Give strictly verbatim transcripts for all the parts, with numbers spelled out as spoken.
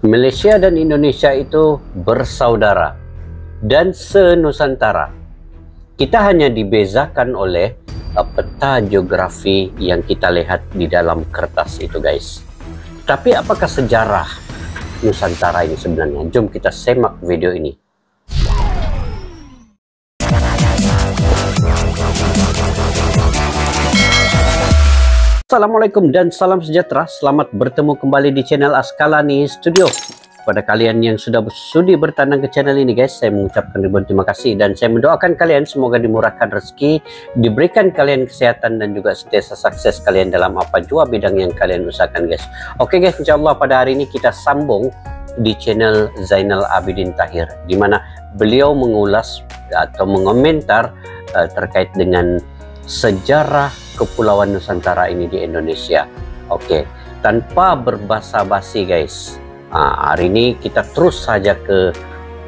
Malaysia dan Indonesia itu bersaudara dan senusantara. Kita hanya dibezakan oleh peta geografi yang kita lihat di dalam kertas itu, guys. Tapi apakah sejarah Nusantara ini sebenarnya? Jom kita semak video ini. Assalamualaikum dan salam sejahtera. Selamat bertemu kembali di channel Asqalani Studio. Pada kalian yang sudah bersudi bertandang ke channel ini, guys, saya mengucapkan ribuan terima kasih dan saya mendoakan kalian semoga dimurahkan rezeki, diberikan kalian kesehatan dan juga setiasa sukses kalian dalam apa jua bidang yang kalian usahakan, guys. Oke, guys, insyaallah pada hari ini kita sambung di channel Zainal Abidin Tahir, di mana beliau mengulas atau mengomentar uh, terkait dengan sejarah Kepulauan Nusantara ini di Indonesia. Oke, okay. Tanpa berbasa-basi, guys, nah, hari ini kita terus saja ke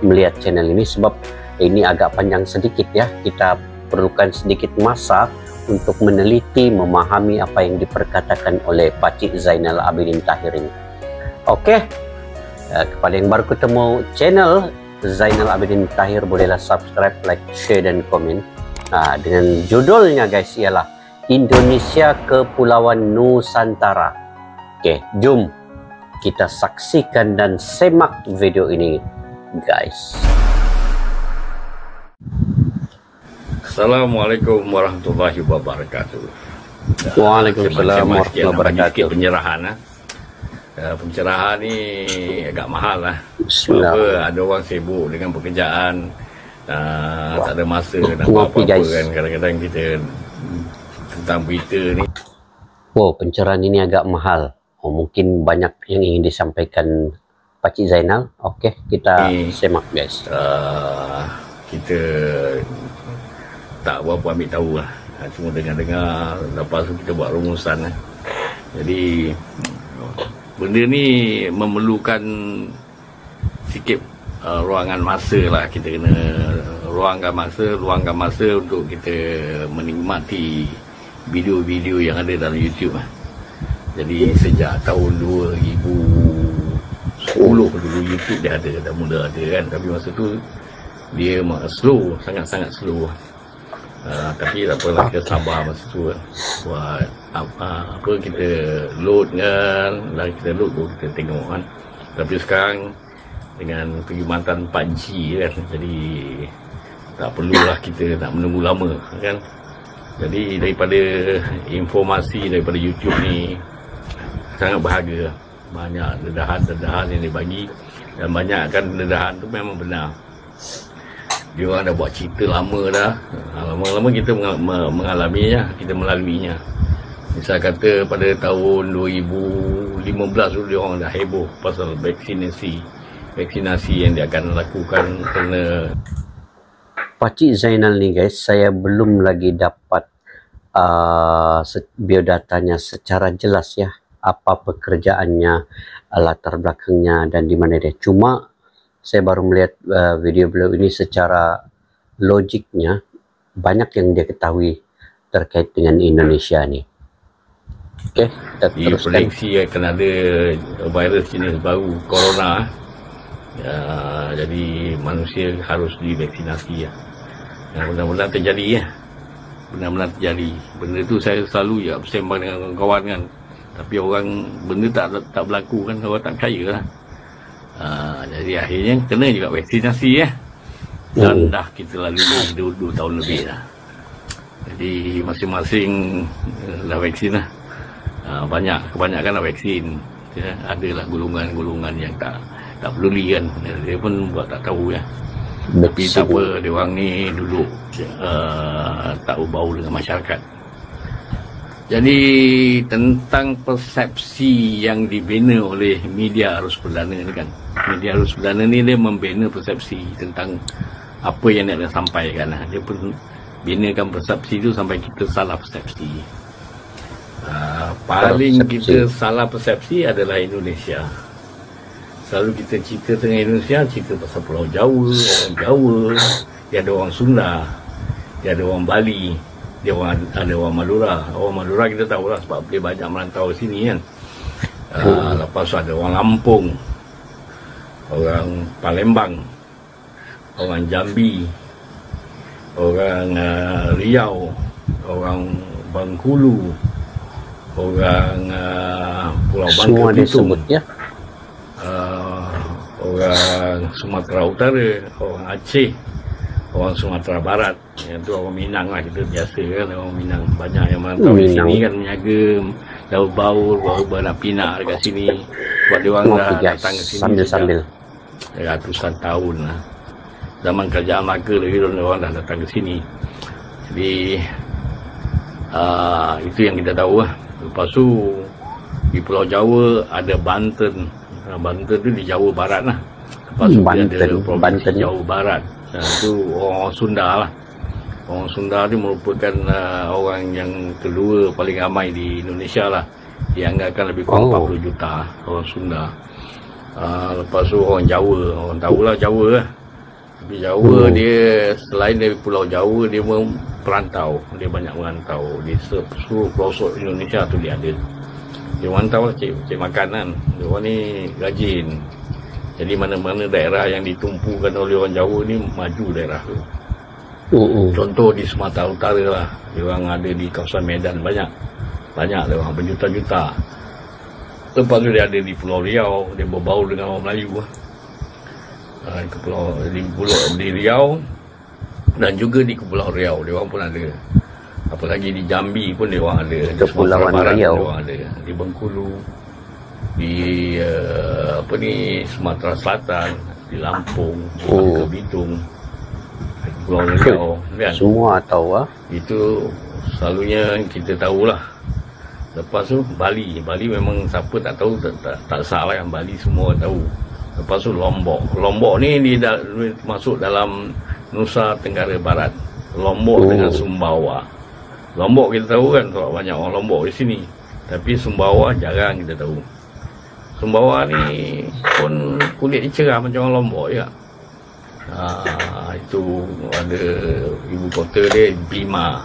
melihat channel ini sebab ini agak panjang sedikit ya. Kita perlukan sedikit masa untuk meneliti, memahami apa yang diperkatakan oleh Pakcik Zainal Abidin Tahir ini. Oke, okay. eh, kepada yang baru ketemu channel Zainal Abidin Tahir, bolehlah subscribe, like, share, dan komen. Nah, dengan judulnya, guys, ialah Indonesia Kepulauan Nusantara. Oke, jom kita saksikan dan semak video ini, guys. Assalamualaikum warahmatullahi wabarakatuh. Waalaikumsalam warahmatullahi wabarakatuh. Pencerahan, ya. Pencerahan ini agak mahal lah. Sebab ada orang sibuk dengan pekerjaan, uh, tak ada masa nak apa-apa kan. Kadang-kadang kita tentang berita ni. Wow, pencerahan ini agak mahal. Oh, mungkin banyak yang ingin disampaikan Pakcik Zainal. Okey, kita ini, semak, guys. Uh, kita tak berapa ambil tahu lah. Cuma dengar-dengar, lepas tu kita buat rumusan lah. Jadi benda ni memerlukan sikit uh, ruangan masa lah. Kita kena ruangkan masa, ruangkan masa untuk kita menikmati video-video yang ada dalam YouTube. Jadi sejak tahun dua ribu sepuluh dulu YouTube dia ada, dah mula ada kan. Tapi masa tu dia slow, sangat-sangat slow. Uh, tapi tak apalah, kita sabar masa tu kan. Buat apa, apa kita load kan, lah kita load pun kita tengok kan. Tapi sekarang dengan perkhidmatan empat G kan, jadi tak perlulah kita nak menunggu lama kan. Jadi daripada informasi daripada YouTube ni sangat berharga. Banyak dedahan-dedahan yang dibagi dan banyak kan dedahan tu memang benar. Dia orang dah buat cerita lama dah. Lama-lama kita mengalaminya, kita melaluinya. Misal kata pada tahun dua ribu lima belas dulu dia orang dah heboh pasal vaksinasi. Vaksinasi yang dia akan lakukan kerana Pakcik Zainal ni, guys, saya belum lagi dapat uh, biodatanya secara jelas ya, apa pekerjaannya, latar belakangnya dan di mana dia. Cuma saya baru melihat uh, video beliau ini secara logiknya banyak yang dia ketahui terkait dengan Indonesia ni. Okey, kita teruskan. Diprediksi akan ada virus jenis baru corona. Uh, jadi manusia harus divaksinasi ya. Yang benar-benar terjadi ya, benar-benar terjadi. Benda tu saya selalu ya bersembang dengan kawan-kawan kan. Tapi orang benda tak tak berlaku kan, orang tak percaya lah. Uh, jadi akhirnya kena juga vaksinasi ya. Dan hmm. dah kita lalui dua tahun lebih lah. Jadi masing-masing dah vaksin lah. Uh, banyak, kebanyakan dah vaksin. Ya, adalah golongan-golongan yang tak tak peduli kan. Dia pun buat tak tahu ya. Tapi tak apa, dia orang ni duduk uh, tak berbau dengan masyarakat. Jadi tentang persepsi yang dibina oleh media arus perdana ni kan. Media arus perdana ni dia membina persepsi tentang apa yang dia nak sampaikan. Dia pun binakan persepsi tu sampai kita salah persepsi. uh, Paling persepsi. Kita salah persepsi adalah Indonesia. Selalu kita cerita tengah Indonesia, cerita pasal Pulau Jawa, orang Jawa, dia ada orang Sunda, dia ada orang Bali, dia orang, ada orang Madura. Orang Madura kita tahu lah sebab dia banyak merantau sini kan. Uh, lepas tu ada orang Lampung, orang Palembang, orang Jambi, orang uh, Riau, orang Bengkulu, orang uh, Pulau Bangka Belitung, uh, orang Sumatera Utara, orang Aceh, orang Sumatera Barat. Itu orang Minang lah, kita biasa kan orang Minang. Banyak yang merantau di sini kan, menyaga daun baur, baru badak pinak dekat sini. Sebab dia orang dah datang ke sini sambil ratusan tahun lah. Zaman Kerajaan Melaka lagi orang dah datang ke sini. Jadi uh, itu yang kita tahu lah. Lepas tu di Pulau Jawa ada Banten. Banten tu di Jawa Barat lah. Lepas tu Banten, dia ada provinsi Jawa Barat. Nah, itu orang Sunda lah. Orang Sunda itu merupakan uh, orang yang kedua paling ramai di Indonesia lah. Dianggarkan lebih kurang oh. empat puluh juta orang Sunda. Uh, lepas tu orang Jawa, orang tahulah Jawa lah. Tapi Jawa oh. dia selain dari Pulau Jawa, dia perantau. Dia banyak merantau. Di seluruh pelosok Indonesia tu dia ada. Dia merantau lah, cik, cik makanan. Dia orang ni rajin. Jadi mana-mana daerah yang ditumpukan oleh orang Jawa ni maju daerah tu. Uh, uh. Contoh di Sumatera Utara lah, diorang ada di kawasan Medan banyak, banyak diorang berjuta-juta. Lepas tu dia ada di Pulau Riau, dia berbaur dengan orang Melayu lah. Uh, di Pulau di Pulau di Riau dan juga di Kepulauan Riau, diorang pun ada. Apa lagi di Jambi pun diorang ada. Di Kepulauan Riau diorang ada. Di Bengkulu, di uh, apa ni Sumatera Selatan, di Lampung, di oh. Belitung, Pulau Riau, kan? Semua tahu ah. Itu selalunya kita tahulah. Lepas tu Bali, Bali memang siapa tak tahu tak, tak, tak salah yang Bali semua tahu. Lepas tu Lombok, Lombok ni dia masuk dalam Nusa Tenggara Barat. Lombok oh. dengan Sumbawa. Lombok kita tahu kan, banyak orang Lombok di sini. Tapi Sumbawa jarang kita tahu. Sumbawa ni pun kulit dia cerah macam orang Lombok juga. Ha, itu ada ibu kota dia Bima.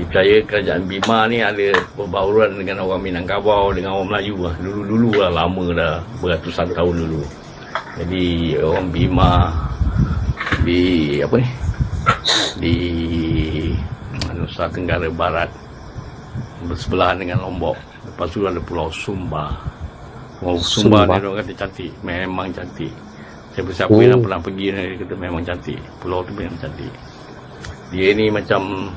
Dipercaya kerajaan Bima ni ada perbauran dengan orang Minangkabau, dengan orang Melayu lah. Dulu-dulu lah, lama dah, beratusan tahun dulu. Jadi orang Bima di apa ni? Di Nusa Tenggara Barat bersebelahan dengan Lombok. Lepas tu ada Pulau Sumba. Oh, Sumba, Sumba ni orang kata cantik. Memang cantik. Siapa-siapa yang oh. pernah pergi dia kata memang cantik. Pulau tu memang cantik. Dia ni macam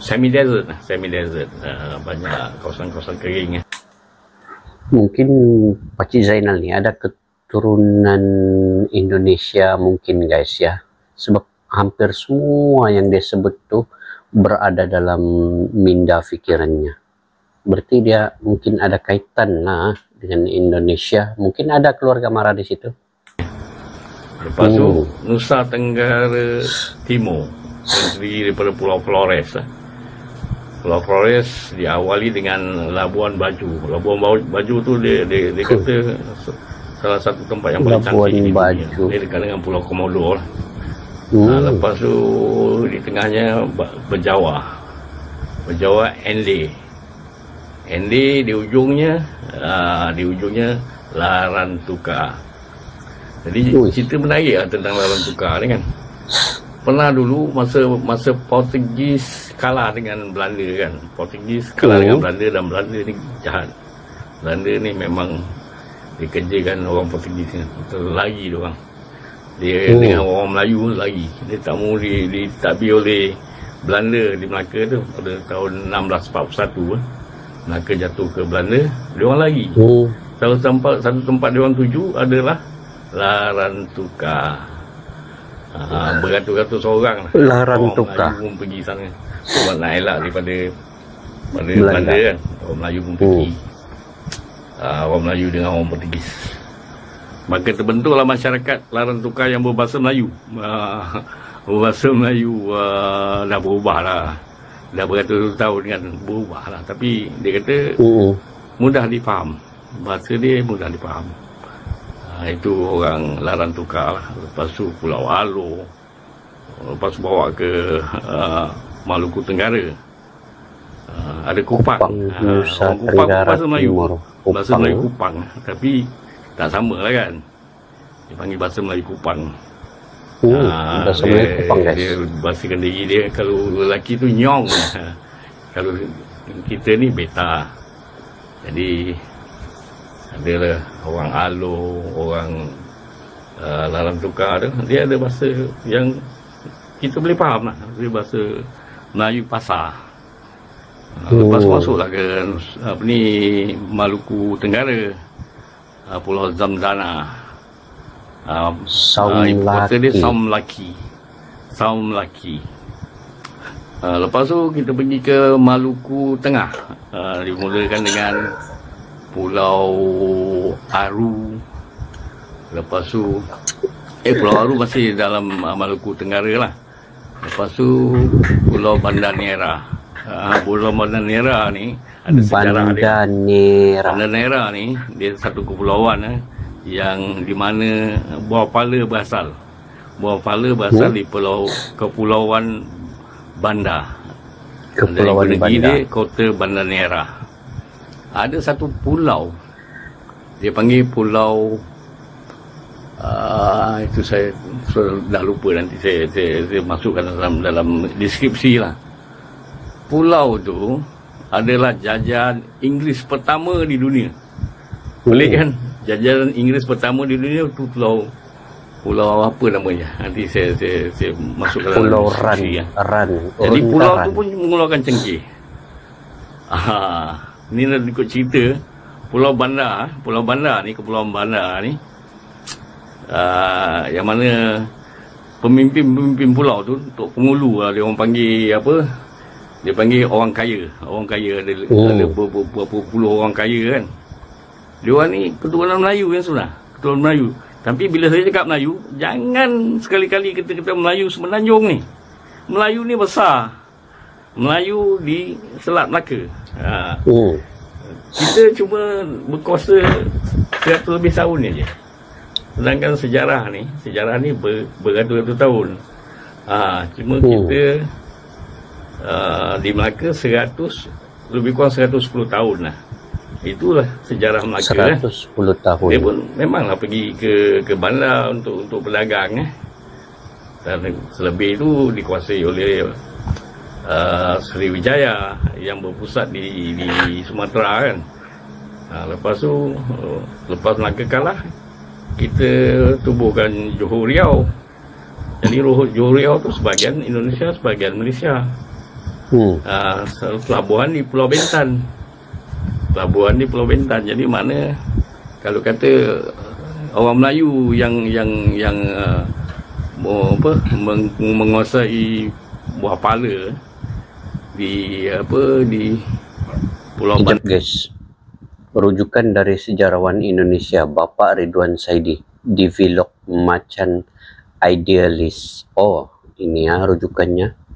semi-desert lah. Semi-desert. Uh, banyak kawasan-kawasan kering. Mungkin Pakcik Zainal ni ada keturunan Indonesia mungkin guys ya. Sebab hampir semua yang dia sebut tu berada dalam minda fikirannya. Berarti dia mungkin ada kaitan lah dengan Indonesia. Mungkin ada keluarga Mara di situ. Lepas tu, oh. Nusa Tenggara Timur. Terdiri daripada Pulau Flores. Pulau Flores diawali dengan Labuan Bajo. Labuan Bajo tu dia, dia, dia kata salah satu tempat yang paling Labuan cantik Baju. Di dunia. Dia dekat dengan Pulau Komodo lah. Oh. Nah, lepas tu, di tengahnya Berjawa. Berjawa N D. Endi di ujungnya, uh, di ujungnya Larantuka. Jadi Ui. cerita menarik lah tentang Larantuka ni kan. Pernah dulu masa masa Portugis kalah dengan Belanda kan. Portugis kalah oh. dengan Belanda dan Belanda ni jahat. Belanda ni memang dikerjakan orang Portugis ni. Lagi dia orang. Dia oh. dengan orang Melayu lagi. Dia tak mau ditakbir oleh Belanda di Melaka tu pada tahun enam belas empat puluh satu. Eh. Melaka jatuh ke Belanda, diorang lari. Oh. Salah tempat, satu tempat diorang tuju adalah Larantuka. Ha, beratus-ratus orang lah. Larantuka. Orang Melayu pun pergi sana. Orang nak elak daripada pada Belanda. Belanda kan. Orang Melayu pun pergi. Oh. Ha, orang Melayu dengan orang Portugis. Maka terbentuklah masyarakat Larantuka yang berbahasa Melayu. Ha, berbahasa Melayu ha, dah berubah lah. Dah beratus tahun kan berubah lah. Tapi dia kata uh -uh. mudah dipaham. Bahasa dia mudah dipaham. Ha, itu orang Larantuka lah. Lepas tu Pulau Alo. Lepas tu bawa ke uh, Maluku Tenggara. Uh, ada Kupang. Kupang, ha, Kupang bahasa Melayu. Bahasa Melayu Kupang. Tapi tak sama lah kan. dipanggil bahasa Melayu Kupang. Uh, nah, bahasa Melayu Kupang, guys. Dia bahasa Kendari dia, kalau lelaki tu nyong. Kalau kita ni beta. Jadi adalah orang Alo, orang uh, Larantuka tu, dia ada bahasa yang kita boleh faham lah. Dia bahasa Melayu pasar. Lepas oh. masuklah ke apa ni, Maluku Tenggara, Pulau Zamzana, ibu kota dia Saumlaki, Saumlaki. Lepas tu kita pergi ke Maluku Tengah, dimulakan dengan Pulau Aru. Lepas tu eh Pulau Aru masih dalam Maluku Tenggara lah. Lepas tu Pulau Bandaneira. Uh, Pulau Bandaneira ni ada sejarah dia. Bandaneira ni dia satu kepulauan eh, yang di mana buah pala berasal. Buah pala berasal hmm? di pulau Kepulauan Banda. Kepulauan Banda. Dia kota Bandaneira. Ada satu pulau dia panggil pulau uh, itu saya, saya dah lupa, nanti saya, saya, saya masukkan dalam dalam deskripsi lah. Pulau tu adalah jajahan Inggeris pertama di dunia. Boleh kan? Jajahan Inggeris pertama di dunia tu pulau pulau apa namanya? Nanti saya saya, saya masuk dalam pulau Ran. Ya. Ran. Jadi pulau tu pun mengeluarkan cengkeh. Ah, ni nak ikut cerita Pulau Banda, Pulau Banda ni, Kepulauan Banda ni. Ah, yang mana pemimpin-pemimpin pulau tu, Tok Pengulu lah dia orang panggil apa? Dia panggil orang kaya. Orang kaya ada, oh. ada beberapa puluh orang kaya kan. Dia orang ni keturunan Melayu kan sebenarnya. Keturunan Melayu. Tapi bila saya cakap Melayu, jangan sekali-kali kita kata Melayu Semenanjung ni. Melayu ni besar. Melayu di Selat Melaka. Ha. Oh. Kita cuma berkuasa seratus lebih tahun ni je. Sedangkan sejarah ni, sejarah ni ber, beratus-ratus tahun. Ha. Cuma oh. kita... Uh, di Melaka seratus lebih kurang seratus sepuluh tahun lah. Itulah sejarah Melaka seratus sepuluh eh. tahun. Dia pun memanglah pergi ke ke bandar untuk untuk berdagang eh. Dan selebih itu dikuasai oleh uh, Sriwijaya yang berpusat di di Sumatera kan. Nah, lepas tu uh, lepas Melaka kalah, kita tubuhkan Johor Riau. Jadi Johor Riau tu sebahagian Indonesia, sebahagian Malaysia. Hmm. Uh, pelabuhan di Pulau Bintan, pelabuhan di Pulau Bintan. Jadi mana kalau kata orang Melayu yang yang yang uh, apa meng, menguasai buah pala di apa di Pulau Bintan, guys. Rujukan dari sejarawan Indonesia Bapak Ridwan Saidi di Vlog Macam Idealis. Oh, ini ya rujukannya.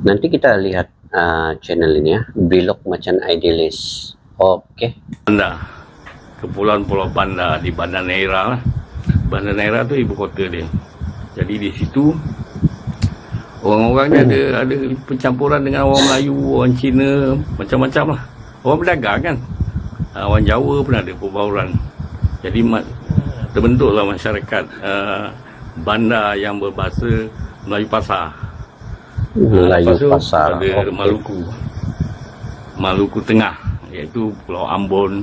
Nanti kita lihat uh, channel ini ya, Blog Macam Idealis. Oke. Okay. Banda, Kepulauan Pulau Banda di Bandaneira lah. Bandaneira tu ibu kota dia. Jadi di situ orang-orangnya ada ada pencampuran dengan orang Melayu, orang Cina, macam-macam lah. Orang berdagang kan. Orang Jawa pun ada perbauran. Jadi terbentuklah masyarakat uh, Banda yang berbahasa Melayu pasar. Melayu uh, pasar ada okay. Maluku Maluku Tengah, iaitu Pulau Ambon,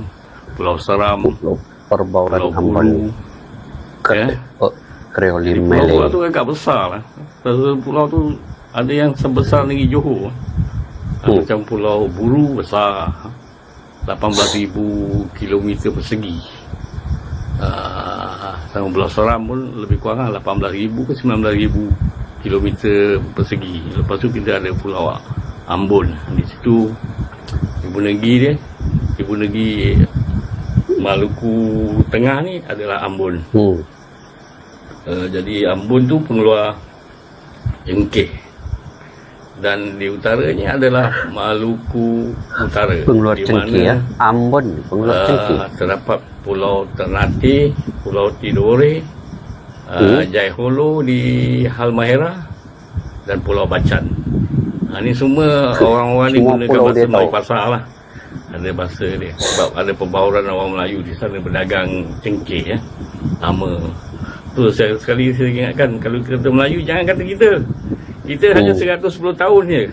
Pulau Seram, Pulau Perbauran Pulau Ambon ya? Kreoli Mele. Pulau tu agak besar lah. Pulau tu ada yang sebesar negeri Johor hmm. macam Pulau Buru besar lapan belas ribu kilometer persegi. uh, Sama Pulau Seram pun lebih kurang lapan belas ribu ke sembilan belas ribu kilometer persegi. Lepas tu kita ada Pulau Ambon. Di situ ibu negeri dia, ibu negeri Maluku Tengah ni adalah Ambon. Hmm. Uh, jadi Ambon tu pengeluar cengkeh. Dan di utaranya adalah Maluku Utara. Pengeluar cengkeh ya. Ambon pengeluar cengkeh. Uh, terdapat Pulau Ternate, Pulau Tidore, Uh, hmm. Jai Holo di Halmahera dan Pulau Bacan. Nah, ini semua orang-orang ni menggunakan bahasa Melayu pasar lah. Ada bahasa dia. Sebab ada pembauran orang Melayu di sana berdagang cengkeh ya. Lama. Tu saya sekali saya ingatkan, kalau kata Melayu jangan kata kita. Kita oh. hanya seratus sepuluh tahun je.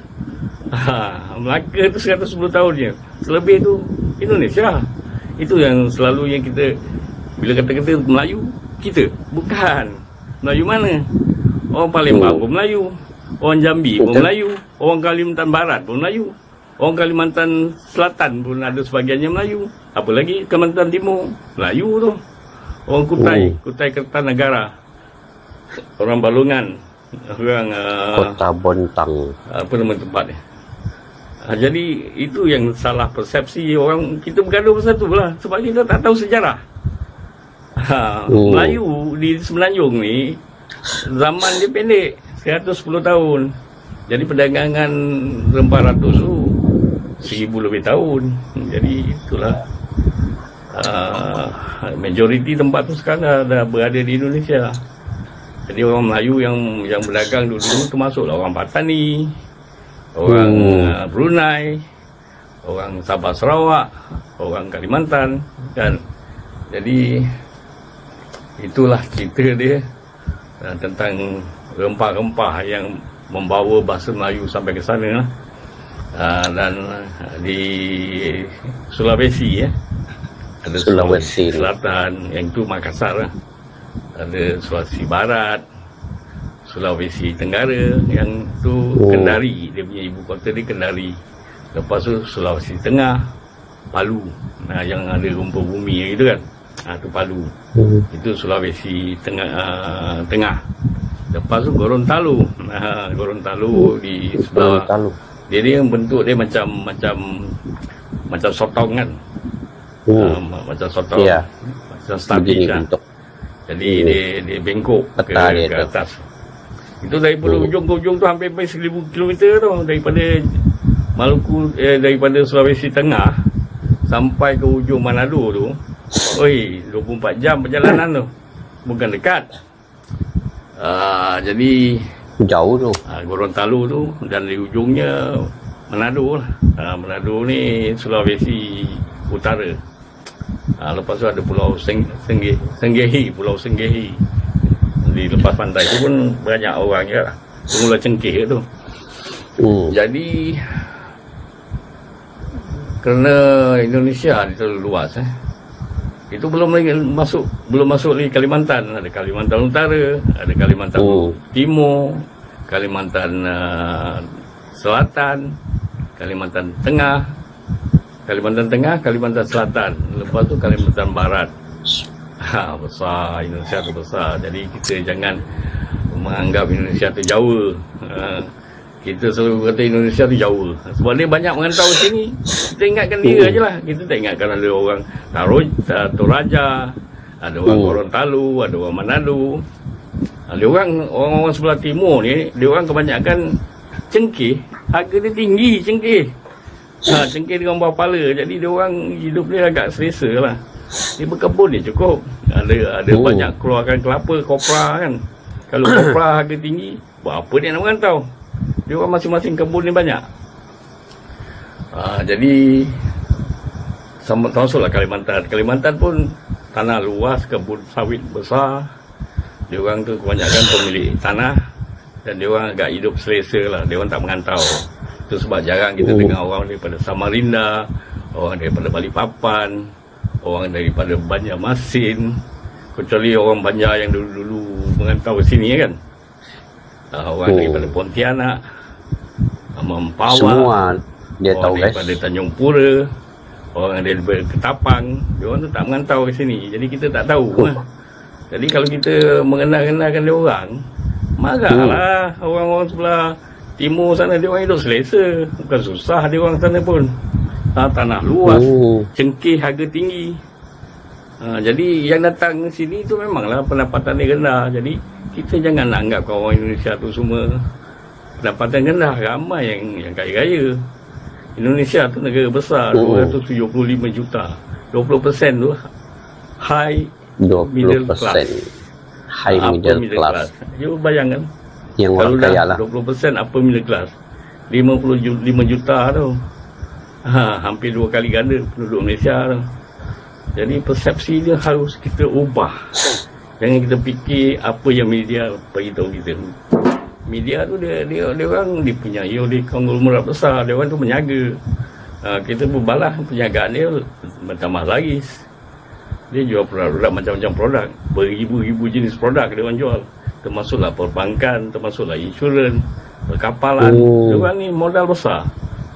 Ha, Melaka tu seratus sepuluh tahun je. Selebih tu Indonesia. Itu yang selalu yang kita bila kata-kata Melayu kita. Bukan. Melayu mana? Orang Palembang oh. pun Melayu. Orang Jambi pun Melayu. Orang Kalimantan Barat pun Melayu. Orang Kalimantan Selatan pun ada sebagiannya Melayu. Apa lagi Kalimantan Timur Melayu tu. Orang Kutai oh. Kutai Kartanegara. Orang Balongan. Orang uh, Kota Bontang. Apa nama tempatnya? uh, Jadi itu yang salah persepsi orang. Kita bergaduh pasal tu lah. Sebab kita tak tahu sejarah. ha, oh. Melayu di Semenanjung ni zaman dia pendek seratus sepuluh tahun. Jadi perdagangan rempah ratus tu seribu lebih tahun. Jadi itulah uh, majoriti tempat tu sekarang dah berada di Indonesia. Jadi orang Melayu yang yang berdagang dulu-dulu termasuklah orang Patani, orang hmm. Brunei, orang Sabah Sarawak, orang Kalimantan kan. Jadi itulah cerita dia uh, tentang rempah-rempah yang membawa bahasa Melayu sampai ke sana. Uh, dan uh, di Sulawesi ya. Ada Sulawesi Selatan, yang itu Makassar. Ada Sulawesi Barat, Sulawesi Tenggara, yang tu oh. Kendari, dia punya ibu kota dia Kendari. Lepas tu Sulawesi Tengah, Palu. Nah, yang ada rumput bumi gitu kan. Ah tu Palu. Oh. Itu Sulawesi Tengah uh, Tengah. Lepas tu Gorontalo. Nah, Gorontalo di sebelah. Gorontalo. Dia dia bentuk dia macam macam macam sotong kan. Oh. Uh, macam sotong. Yeah. Macam stabil kan. Bentuk. Jadi hmm. dia, dia bengkok ke, ke atas. Itu dari pulau hmm. ujung ke ujung tu hampir seribu kilometer tu. Daripada Maluku, eh, daripada Sulawesi Tengah sampai ke ujung Manado tu. Oi, dua puluh empat jam perjalanan tu. Bukan dekat. Uh, jadi jauh tu. Uh, Gorontalo tu dan di ujungnya Manado lah. Uh, Manado ni Sulawesi Utara. Ha, lepas tu ada Pulau Sangihe, Sangihe, Pulau Sangihe. Di lepas pantai tu pun banyak orang je lah. Pemula cengkeh tu. Oh. Jadi kerana Indonesia ni terlalu luas eh. Itu belum lagi masuk belum masuk lagi Kalimantan. Ada Kalimantan Utara, ada Kalimantan oh. Timur, Kalimantan uh, Selatan, Kalimantan Tengah. Kalimantan Tengah, Kalimantan Selatan. Lepas tu Kalimantan Barat. Ha, besar. Indonesia tu besar. Jadi kita jangan menganggap Indonesia tu Jawa. Ha, kita selalu kata Indonesia tu Jawa. Sebab dia banyak merantau sini. Kita ingatkan dia je lah. Kita tak ingatkan ada orang Toraja, ada orang Gorontalo, ada orang Manado. Ada orang, orang-orang sebelah timur ni, dia orang kebanyakan cengkeh. Harga dia tinggi cengkeh. Ha, cengkeh dengan buah pala. Jadi dia orang hidup dia agak selesa lah. Dia berkebun dia cukup. Ada ada oh. banyak keluarkan kelapa, kopra kan. Kalau kopra harga tinggi, buat apa dia nak merantau? Dia orang masing-masing kebun ni banyak. Ha, jadi sama termasuklah Kalimantan. Kalimantan pun tanah luas, kebun sawit besar. Dia orang tu kebanyakan pemilik tanah dan dia orang agak hidup selesa lah. Dia orang tak merantau. Itu sebab jarang kita oh. dengar orang daripada Samarinda, orang daripada Balikpapan, orang daripada Banjarmasin, kecuali orang Banjar yang dulu-dulu mengantau sini kan. Uh, orang oh. daripada Pontianak, Mempawah, semua dia orang tahu, daripada guys. Tanjung Pura, orang daripada Ketapang, dia orang tu tak mengantau ke sini. Jadi kita tak tahu. Oh. Lah. Jadi kalau kita mengenal-kenalkan dia orang, marahlah oh. orang-orang sebelah timur sana dia orang hidup selesa. Bukan susah dia orang sana pun. Ha, tanah luas, oh. cengkeh harga tinggi. Ha, jadi yang datang sini tu memanglah pendapatan dia rendah. Jadi kita jangan anggap orang Indonesia tu semua pendapatan rendah. Ramai yang yang kaya-kaya. Indonesia tu negara besar, oh. dua ratus tujuh puluh lima juta. dua puluh peratus tu high middle class. High middle, middle class. class. You bayangkan. Yang kalau dah lah. dua puluh peratus upper middle class, lima puluh lima juta tu ha, hampir dua kali ganda penduduk Malaysia. Jadi persepsi dia harus kita ubah. Jangan kita fikir apa yang media beritahu kita. Media tu dia dia, dia orang dipunyai oleh konglomerat besar, dia orang tu menjaga. Ha, kita berbalah penjagaan dia bertambah laris. Dia jual produk macam-macam produk, beribu-ribu jenis produk dia orang jual. Termasuklah perbankan, termasuklah insurans, perkapalan. Oh. Dia orang ni modal besar.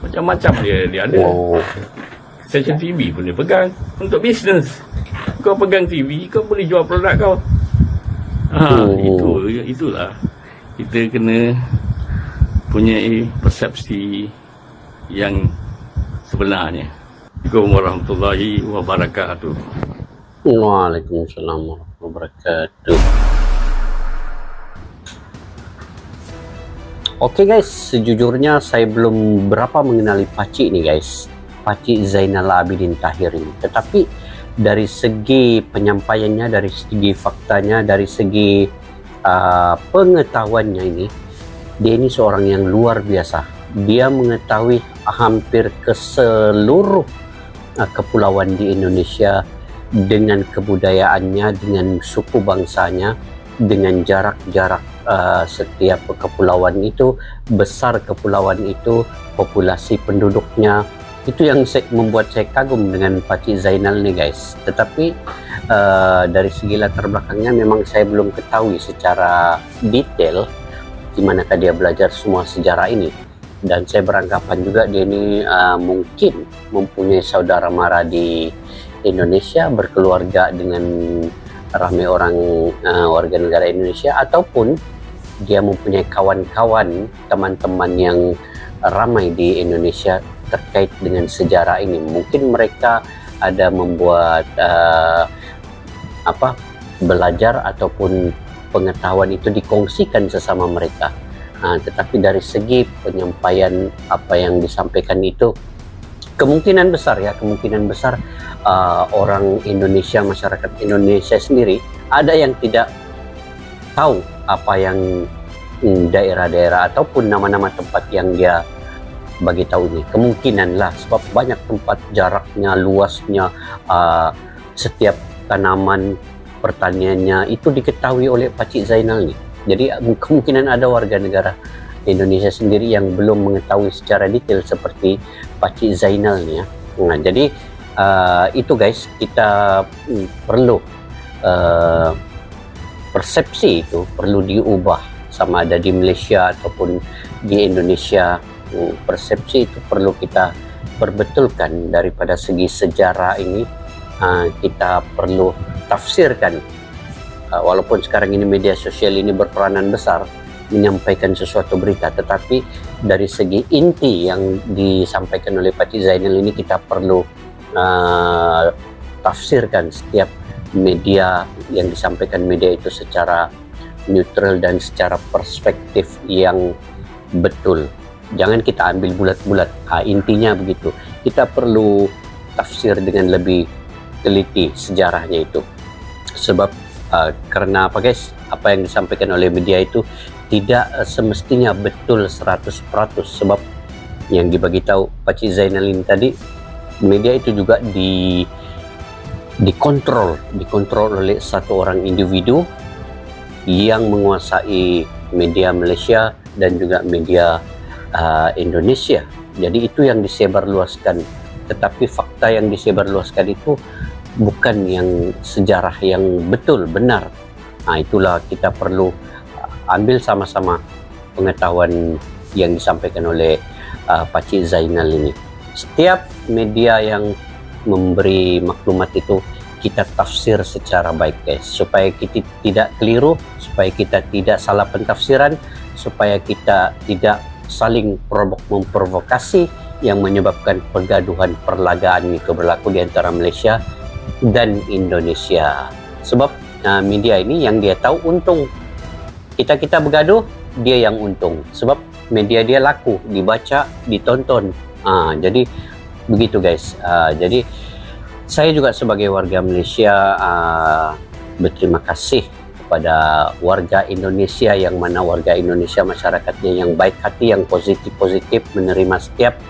Macam-macam dia dia ada. Oh. Stesen T V pun dia pegang untuk bisnes. Kau pegang T V, kau boleh jual produk kau. Ha, oh. itu itulah. Kita kena punya persepsi yang sebenarnya. Assalamualaikum warahmatullahi wabarakatuh. Waalaikumsalam warahmatullahi wabarakatuh. Oke guys, sejujurnya saya belum berapa mengenali pakcik nih guys. Pakcik Zainal Abidin Tahir ini. Tetapi dari segi penyampaiannya, dari segi faktanya, dari segi Uh, pengetahuannya ini, dia ini seorang yang luar biasa. Dia mengetahui hampir ke seluruh uh, kepulauan di Indonesia dengan kebudayaannya, dengan suku bangsanya, dengan jarak-jarak uh, setiap kepulauan itu, besar kepulauan itu, populasi penduduknya. Itu yang saya, membuat saya kagum dengan Pakcik Zainal nih guys. Tetapi uh, dari segi latar belakangnya memang saya belum ketahui secara detail di manakah dia belajar semua sejarah ini. Dan saya beranggapan juga dia ini uh, mungkin mempunyai saudara mara di Indonesia, berkeluarga dengan ramai orang uh, warga negara Indonesia, ataupun dia mempunyai kawan-kawan, teman-teman yang ramai di Indonesia terkait dengan sejarah ini. Mungkin mereka ada membuat uh, apa belajar ataupun pengetahuan itu dikongsikan sesama mereka. Nah, tetapi dari segi penyampaian apa yang disampaikan itu kemungkinan besar ya kemungkinan besar uh, orang Indonesia, masyarakat Indonesia sendiri ada yang tidak tahu apa yang daerah-daerah ataupun nama-nama tempat yang dia bagi tahu ini. Kemungkinan lah, sebab banyak tempat jaraknya, luasnya, uh, setiap tanaman pertaniannya itu diketahui oleh Pakcik Zainal ini. Jadi kemungkinan ada warga negara Indonesia sendiri yang belum mengetahui secara detail seperti Pakcik Zainal ini ya. Nah, jadi uh, itu guys, kita mm, perlu uh, persepsi itu perlu diubah, sama ada di Malaysia ataupun di Indonesia. Persepsi itu perlu kita perbetulkan. Daripada segi sejarah ini kita perlu tafsirkan, walaupun sekarang ini media sosial ini berperanan besar menyampaikan sesuatu berita, tetapi dari segi inti yang disampaikan oleh Pakcik Zainal ini kita perlu uh, tafsirkan setiap media yang disampaikan media itu secara neutral dan secara perspektif yang betul. Jangan kita ambil bulat-bulat, ha, intinya begitu. Kita perlu tafsir dengan lebih teliti sejarahnya itu. Sebab uh, karena apa guys, apa yang disampaikan oleh media itu tidak uh, semestinya betul seratus peratus. Sebab yang dibagi tahu Pakcik Zainal ini tadi, media itu juga di dikontrol, dikontrol oleh satu orang individu yang menguasai media Malaysia dan juga media Uh, Indonesia. Jadi itu yang disebarluaskan, tetapi fakta yang disebarluaskan itu bukan yang sejarah yang betul benar. Nah, itulah kita perlu ambil sama-sama pengetahuan yang disampaikan oleh uh, Pakcik Zainal ini. Setiap media yang memberi maklumat itu kita tafsir secara baik guys, supaya kita tidak keliru, supaya kita tidak salah pentafsiran, supaya kita tidak saling provok memprovokasi yang menyebabkan pergaduhan, perlagaan itu berlaku di antara Malaysia dan Indonesia. Sebab nah, media ini yang dia tahu untung. Kita-kita bergaduh, dia yang untung. Sebab media dia laku, dibaca, ditonton. Ah, jadi begitu guys. Ah, jadi saya juga sebagai warga Malaysia ah, berterima kasih pada warga Indonesia, yang mana warga Indonesia masyarakatnya yang baik hati, yang positif-positif, menerima setiap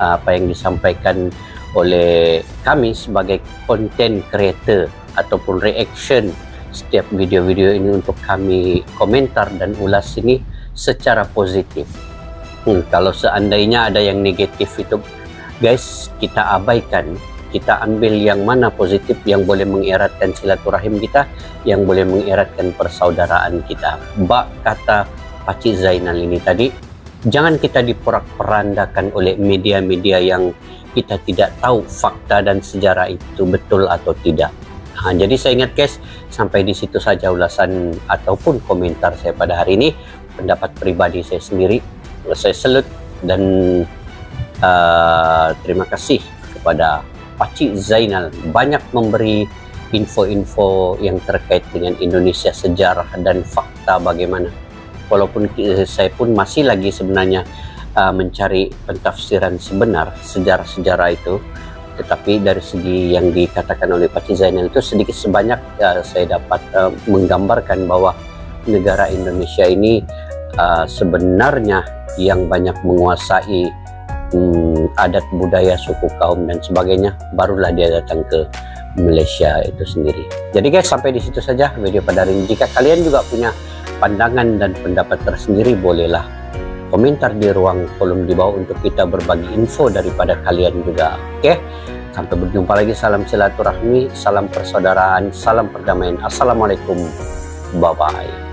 apa yang disampaikan oleh kami sebagai content creator ataupun reaction setiap video-video ini untuk kami komentar dan ulas ini secara positif. Hmm, kalau seandainya ada yang negatif itu guys, kita abaikan, kita ambil yang mana positif yang boleh mengeratkan silaturahim kita, yang boleh mengeratkan persaudaraan kita. Bak kata Pakcik Zainal ini tadi, jangan kita diporak-perandakan oleh media-media yang kita tidak tahu fakta dan sejarah itu betul atau tidak. Nah, jadi saya ingat guys, sampai di situ saja ulasan ataupun komentar saya pada hari ini. Pendapat pribadi saya sendiri, saya salut dan uh, terima kasih kepada Pakcik Zainal, banyak memberi info-info yang terkait dengan Indonesia, sejarah dan fakta bagaimana. Walaupun saya pun masih lagi sebenarnya uh, mencari pentafsiran sebenar sejarah-sejarah itu, tetapi dari segi yang dikatakan oleh Pakcik Zainal itu sedikit sebanyak uh, saya dapat uh, menggambarkan bahwa negara Indonesia ini uh, sebenarnya yang banyak menguasai Hmm, adat budaya, suku, kaum dan sebagainya, barulah dia datang ke Malaysia itu sendiri. Jadi guys, sampai di situ saja video pada hari ini. Jika kalian juga punya pandangan dan pendapat tersendiri, bolehlah komentar di ruang kolom di bawah untuk kita berbagi info daripada kalian juga. Oke, sampai berjumpa lagi. Salam silaturahmi, salam persaudaraan, salam perdamaian. Assalamualaikum, bye bye.